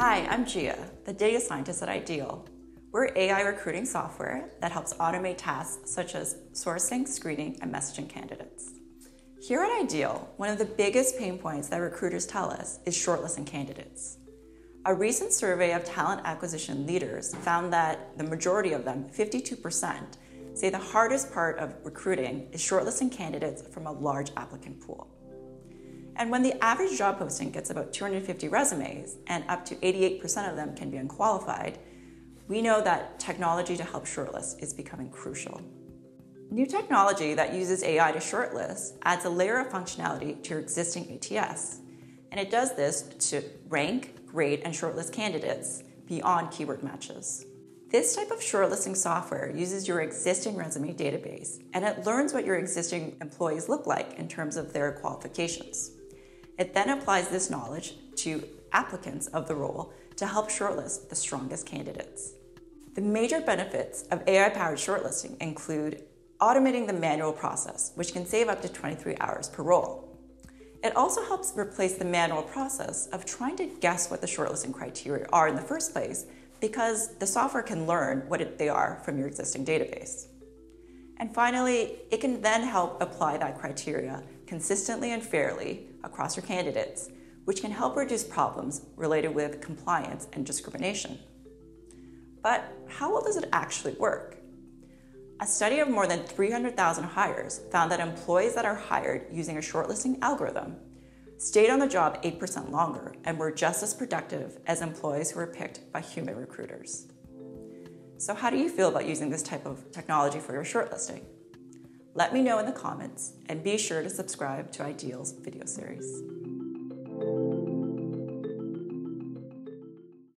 Hi, I'm Gia, the data scientist at Ideal. We're AI recruiting software that helps automate tasks such as sourcing, screening, and messaging candidates. Here at Ideal, one of the biggest pain points that recruiters tell us is shortlisting candidates. A recent survey of talent acquisition leaders found that the majority of them, 52%, say the hardest part of recruiting is shortlisting candidates from a large applicant pool. And when the average job posting gets about 250 resumes and up to 88% of them can be unqualified, we know that technology to help shortlist is becoming crucial. New technology that uses AI to shortlist adds a layer of functionality to your existing ATS, and it does this to rank, grade, and shortlist candidates beyond keyword matches. This type of shortlisting software uses your existing resume database, and it learns what your existing employees look like in terms of their qualifications. It then applies this knowledge to applicants of the role to help shortlist the strongest candidates. The major benefits of AI-powered shortlisting include automating the manual process, which can save up to 23 hours per role. It also helps replace the manual process of trying to guess what the shortlisting criteria are in the first place, because the software can learn what they are from your existing database. And finally, it can then help apply that criteria consistently and fairly across your candidates, which can help reduce problems related with compliance and discrimination. But how well does it actually work? A study of more than 300,000 hires found that employees that are hired using a shortlisting algorithm stayed on the job 8% longer and were just as productive as employees who were picked by human recruiters. So how do you feel about using this type of technology for your shortlisting? Let me know in the comments, and be sure to subscribe to Ideal's video series.